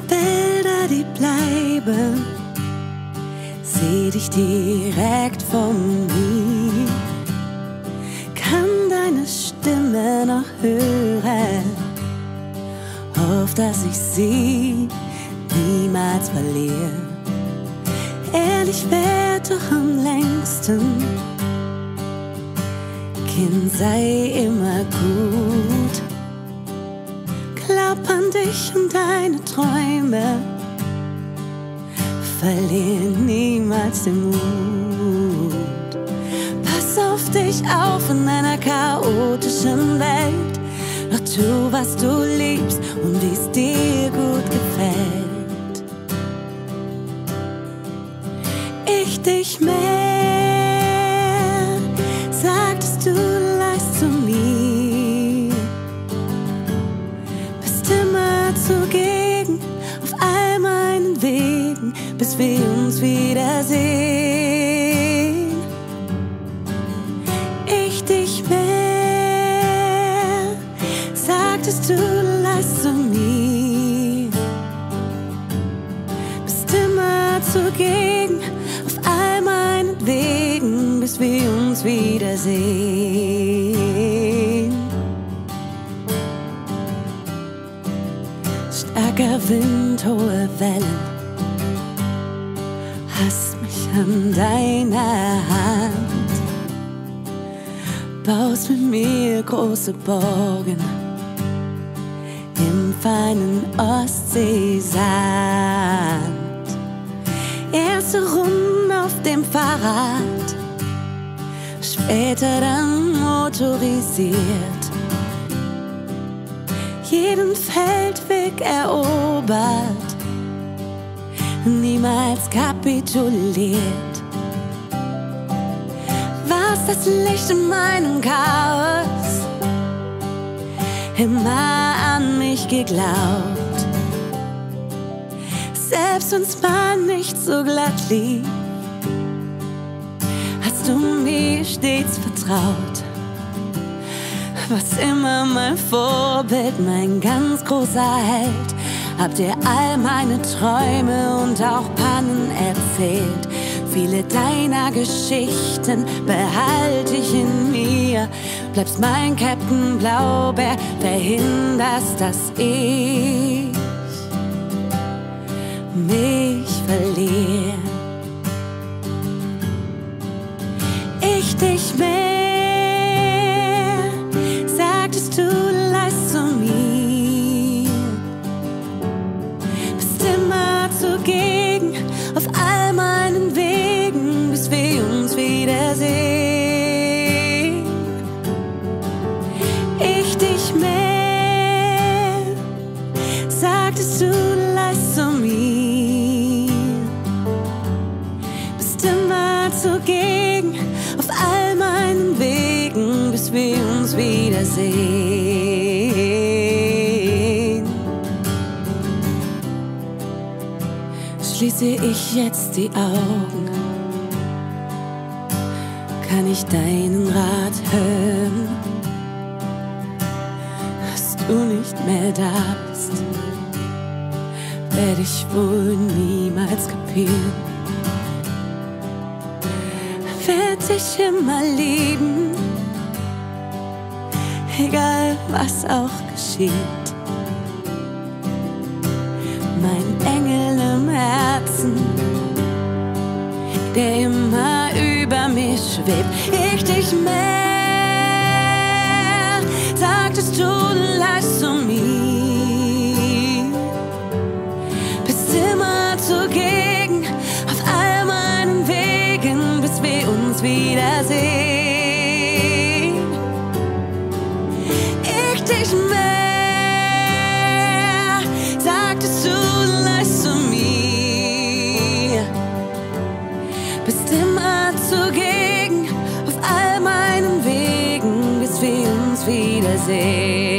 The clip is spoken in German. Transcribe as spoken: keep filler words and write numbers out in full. tausend Bilder, die bleiben, seh dich direkt vor mir. Kann deine Stimme noch hören, hoff, dass ich sie niemals verliere. Ehrlich wär doch am längsten, Kind, sei immer gut. Glaub an dich und deine Träume, verlier niemals den Mut. Pass auf dich auf in einer chaotischen Welt, doch tu, was du liebst und wie's dir gut gefällt. Ich dich mehr, sagtest du leist zu mir, bist immer zugegen auf all meinen Wegen, bis wir uns wiedersehen. Ich dich mehr, sagtest du leist zu mir, bist immer zugegen auf all meinen Wegen, bis wir uns wiedersehen. Starker Wind, hohe Wellen, hast mich an deiner Hand, baust mit mir große Burgen im feinen Ostseesand. Erste Runden auf dem Fahrrad, später dann motorisiert, jeden Feldweg erobert, niemals kapituliert. Warst das Licht in meinem Chaos, immer an mich geglaubt, selbst wenn's mal nicht so glatt lief, hast du mir stets vertraut. Was immer mein Vorbild, mein ganz großer Held, hab dir all meine Träume und auch Pannen erzählt. Viele deiner Geschichten behalte ich in mir. Bleibst mein Captain Blaubeer, verhinderst, dass ich mich verliere. Ich dich mehr, sagtest du leist zu mir, bist immer zugegen auf all meinen Wegen, bis wir uns wiedersehen. Ich dich mehr, sagtest du leist zu mir, bist immer zugegen auf all meinen Wegen, bis wir uns wiedersehen. Schließe ich jetzt die Augen, kann ich deinen Rat hören, dass du nicht mehr da bist, werd ich wohl niemals kapieren. Werd dich immer lieben, egal was auch geschieht, mein Engel im Herzen, der immer über mich schwebt. Ich dich mehr, sagtest du leist zu mir, bist immer zugegen auf all meinen Wegen, bis wir uns wiedersehen. Ich dich mehr, sagtest du leist zu mir, bist immer zugegen auf all meinen Wegen, bis wir uns wiedersehen.